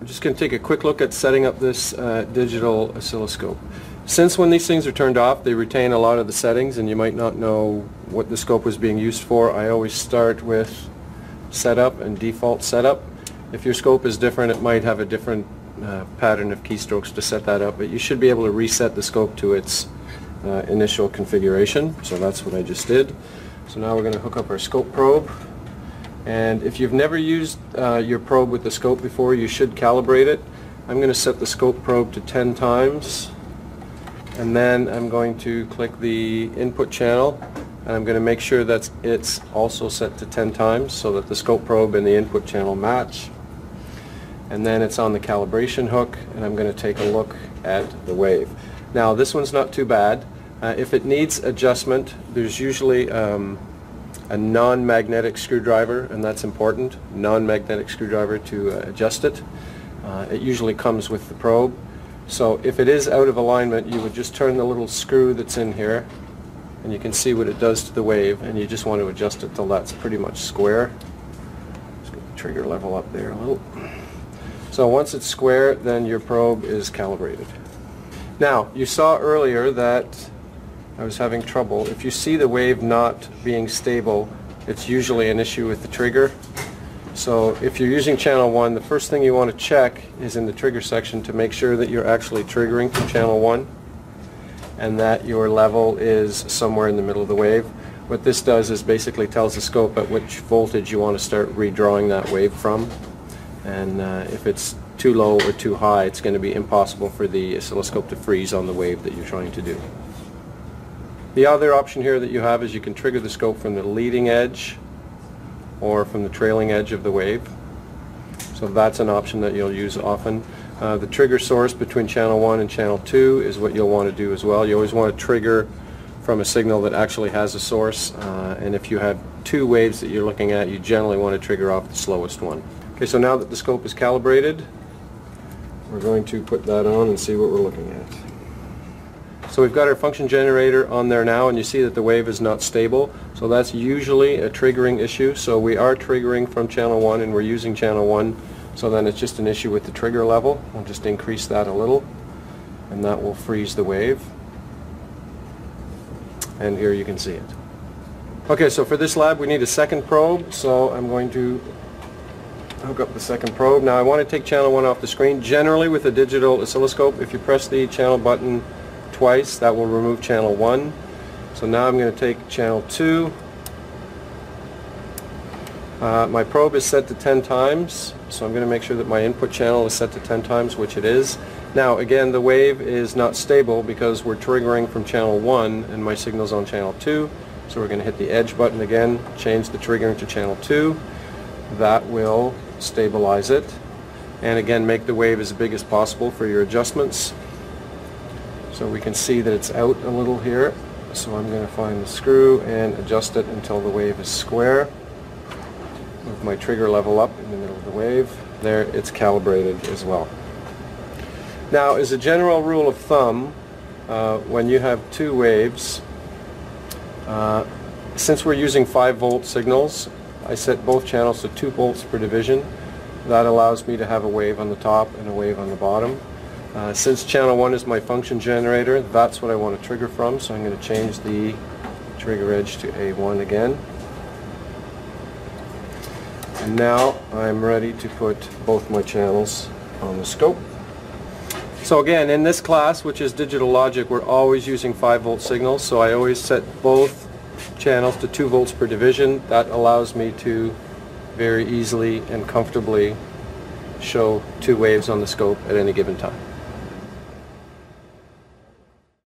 I'm just going to take a quick look at setting up this digital oscilloscope. Since when these things are turned off, they retain a lot of the settings, and you might not know what the scope was being used for. I always start with setup and default setup. If your scope is different, it might have a different pattern of keystrokes to set that up, but you should be able to reset the scope to its initial configuration. So that's what I just did. So now we're going to hook up our scope probe. And if you've never used your probe with the scope before, you should calibrate it. I'm going to set the scope probe to 10 times, and then I'm going to click the input channel, and I'm going to make sure that it's also set to 10 times so that the scope probe and the input channel match. And then it's on the calibration hook, and I'm going to take a look at the wave. Now this one's not too bad. If it needs adjustment, there's usually a non-magnetic screwdriver, and that's important, non-magnetic screwdriver to adjust it. It usually comes with the probe. So if it is out of alignment, you would just turn the little screw that's in here, and you can see what it does to the wave, and you just want to adjust it till that's pretty much square. Just get the trigger level up there a little. So once it's square, then your probe is calibrated. Now, you saw earlier that I was having trouble. If you see the wave not being stable, it's usually an issue with the trigger. So if you're using channel 1, the first thing you want to check is in the trigger section to make sure that you're actually triggering from channel 1 and that your level is somewhere in the middle of the wave. What this does is basically tells the scope at which voltage you want to start redrawing that wave from, and if it's too low or too high, it's going to be impossible for the oscilloscope to freeze on the wave that you're trying to do. The other option here that you have is you can trigger the scope from the leading edge or from the trailing edge of the wave. So that's an option that you'll use often. The trigger source between channel 1 and channel 2 is what you'll want to do as well. You always want to trigger from a signal that actually has a source, and if you have two waves that you're looking at, you generally want to trigger off the slowest one. Okay, so now that the scope is calibrated, we're going to put that on and see what we're looking at. So we've got our function generator on there now, and you see that the wave is not stable. So that's usually a triggering issue. So we are triggering from channel 1 and we're using channel 1. So then it's just an issue with the trigger level. We'll just increase that a little, and that will freeze the wave. And here you can see it. Okay, so for this lab we need a second probe. So I'm going to hook up the second probe. Now I want to take channel 1 off the screen. Generally with a digital oscilloscope, if you press the channel button twice, that will remove channel 1. So now I'm going to take channel 2. My probe is set to 10 times, so I'm going to make sure that my input channel is set to 10 times, which it is. Now again, the wave is not stable because we're triggering from channel 1 and my signal's on channel 2. So we're going to hit the edge button again, change the triggering to channel 2. That will stabilize it. And again, make the wave as big as possible for your adjustments. So we can see that it's out a little here, so I'm going to find the screw and adjust it until the wave is square. Move my trigger level up in the middle of the wave. There, it's calibrated as well. Now, as a general rule of thumb, when you have two waves, since we're using 5-volt signals, I set both channels to 2 volts per division. That allows me to have a wave on the top and a wave on the bottom. Since channel 1 is my function generator, that's what I want to trigger from, so I'm going to change the trigger edge to A1 again. And now I'm ready to put both my channels on the scope. So again, in this class, which is digital logic, we're always using 5-volt signals, so I always set both channels to 2 volts per division. That allows me to very easily and comfortably show two waves on the scope at any given time.